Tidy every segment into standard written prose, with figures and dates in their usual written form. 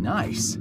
Nice.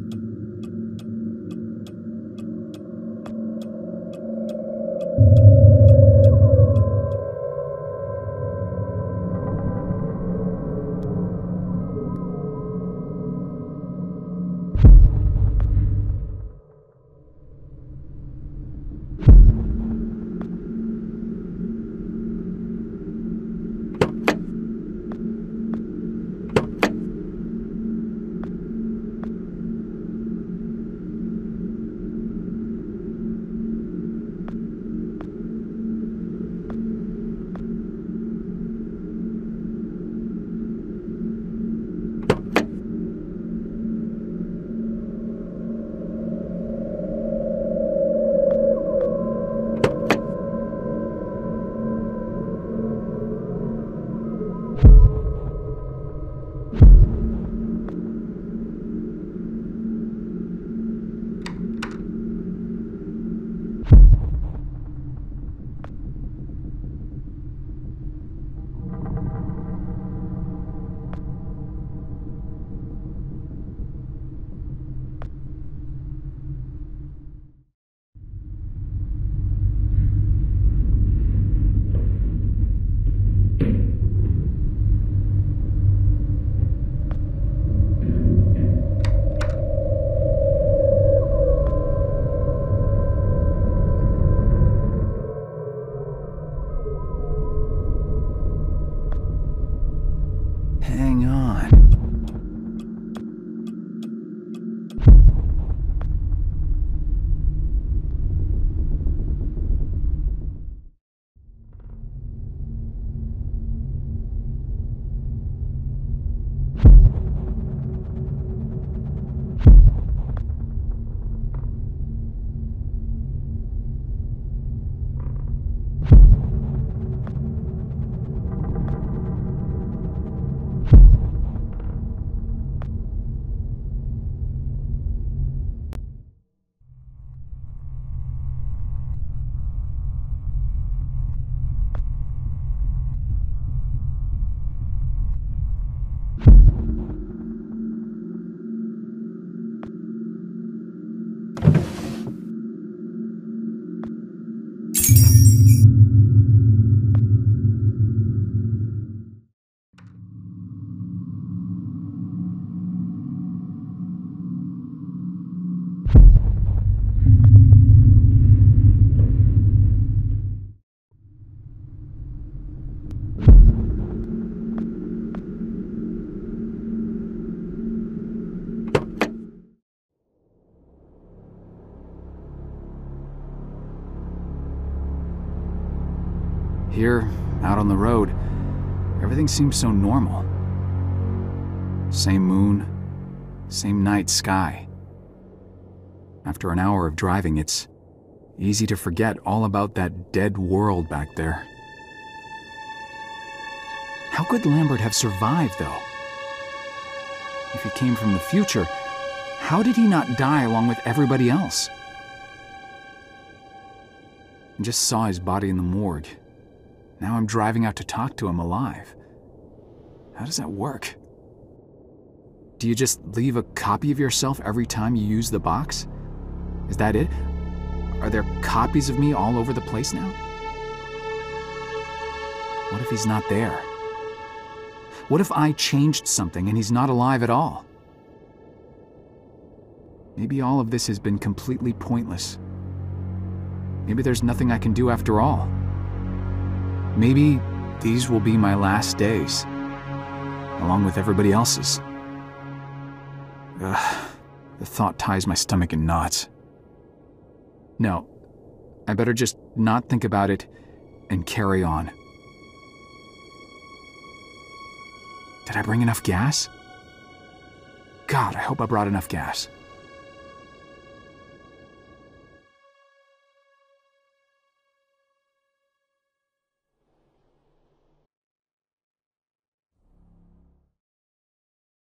Here, out on the road, everything seems so normal. Same moon, same night sky. After an hour of driving, it's easy to forget all about that dead world back there. How could Lambert have survived, though? If he came from the future, how did he not die along with everybody else? I just saw his body in the morgue. Now I'm driving out to talk to him alive. How does that work? Do you just leave a copy of yourself every time you use the box? Is that it? Are there copies of me all over the place now? What if he's not there? What if I changed something and he's not alive at all? Maybe all of this has been completely pointless. Maybe there's nothing I can do after all. Maybe these will be my last days, along with everybody else's. Ugh, the thought ties my stomach in knots. No, I better just not think about it and carry on. Did I bring enough gas? God, I hope I brought enough gas.